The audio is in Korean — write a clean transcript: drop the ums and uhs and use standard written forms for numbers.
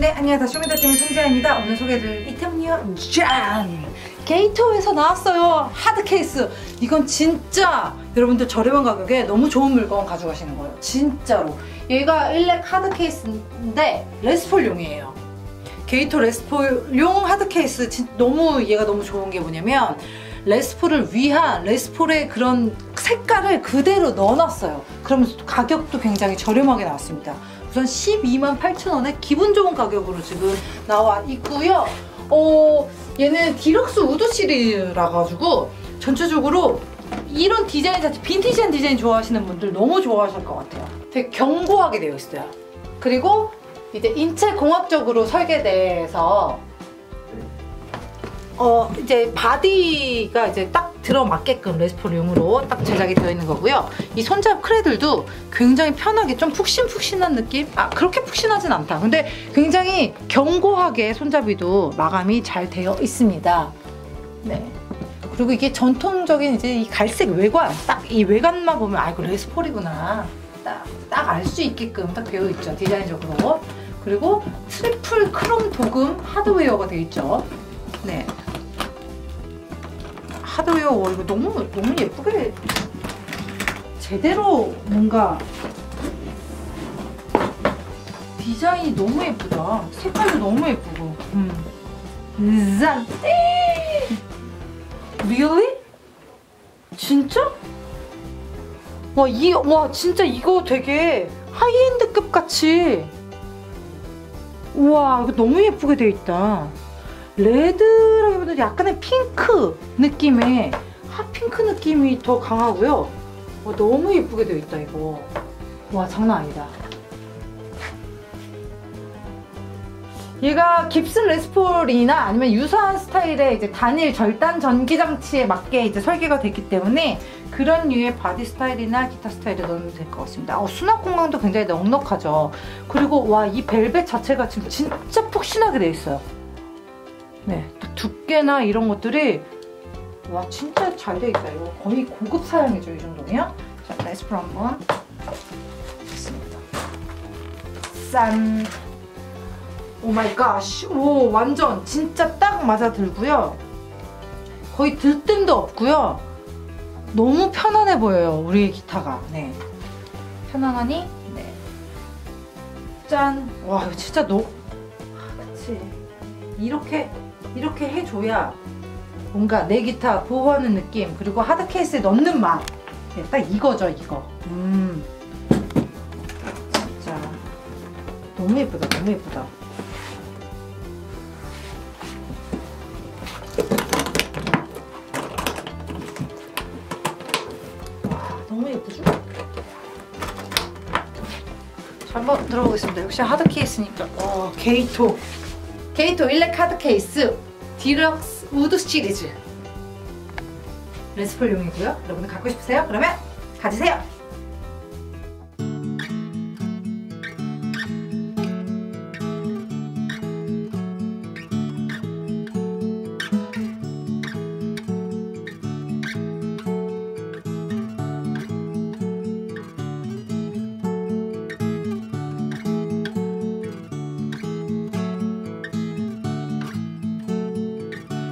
네, 안녕하세요. 쇼미더템의 송지아입니다. 오늘 소개해드릴 이템은요, 짠! 게이토에서 나왔어요. 하드 케이스. 이건 진짜 여러분들 저렴한 가격에 너무 좋은 물건 가져가시는 거예요. 진짜로. 얘가 일렉 하드 케이스인데 레스폴용이에요. 게이토 레스폴용 하드 케이스. 너무 얘가 너무 좋은 게 뭐냐면 레스폴을 위한 레스폴의 그런 색깔을 그대로 넣어놨어요. 그러면서 가격도 굉장히 저렴하게 나왔습니다. 우선 128,000원에 기분 좋은 가격으로 지금 나와 있고요. 얘는 디럭스 우드 시리즈라 가지고 전체적으로 이런 디자인 자체, 빈티지한 디자인 좋아하시는 분들 너무 좋아하실 것 같아요. 되게 견고하게 되어 있어요. 그리고 이제 인체공학적으로 설계돼서 이제 바디가 이제 딱 들어맞게끔 레스폴용으로 딱 제작이 되어 있는 거고요. 이 손잡 크레들도 굉장히 편하게 좀 푹신푹신한 느낌? 아, 그렇게 푹신하진 않다. 근데 굉장히 견고하게 손잡이도 마감이 잘 되어 있습니다. 네. 그리고 이게 전통적인 이제 이 갈색 외관, 딱 이 외관만 보면 아, 이거 레스폴이구나. 딱 알 수 있게끔 딱 되어 있죠. 디자인적으로. 그리고 트리플 크롬 도금 하드웨어가 되어 있죠. 네. 하드웨어 이거 너무 예쁘게 제대로 뭔가 디자인이 너무 예쁘다. 색깔도 너무 예쁘고. 짠! Really? 진짜? 와 진짜 이거 되게 하이엔드급 같이. 우와, 이거 너무 예쁘게 돼 있다. 레드라기보다 약간의 핑크 느낌의 핫핑크 느낌이 더 강하고요. 너무 예쁘게 되어 있다 이거. 와, 장난 아니다. 얘가 깁슨 레스폴이나 아니면 유사한 스타일의 이제 단일 절단 전기 장치에 맞게 이제 설계가 됐기 때문에 그런 류의 바디 스타일이나 기타 스타일에 넣으면 될 것 같습니다. 수납 공간도 굉장히 넉넉하죠. 그리고 와, 이 벨벳 자체가 지금 진짜 푹신하게 되어 있어요. 네, 두께나 이런 것들이 와, 진짜 잘 되어 있다. 이거 거의 고급 사양이죠, 이 정도면. 자, 레스폴 한번 됐습니다. 짠! 오 마이 갓! 오, 완전 진짜 딱 맞아 들고요. 거의 들뜸도 없고요. 너무 편안해 보여요, 우리 기타가. 네, 편안하니? 네. 짠! 와, 이거 진짜 그치? 이렇게 해줘야 뭔가 내 기타 보호하는 느낌, 그리고 하드 케이스에 넣는 맛. 네, 딱 이거죠, 이거. 진짜 너무 예쁘다, 너무 예쁘다. 와, 너무 예쁘죠? 자, 한번 들어보겠습니다. 역시 하드 케이스니까. 게이토 일렉 하드 케이스 디럭스 우드 시리즈 레스폴용이고요. 여러분들 갖고 싶으세요? 그러면 가지세요!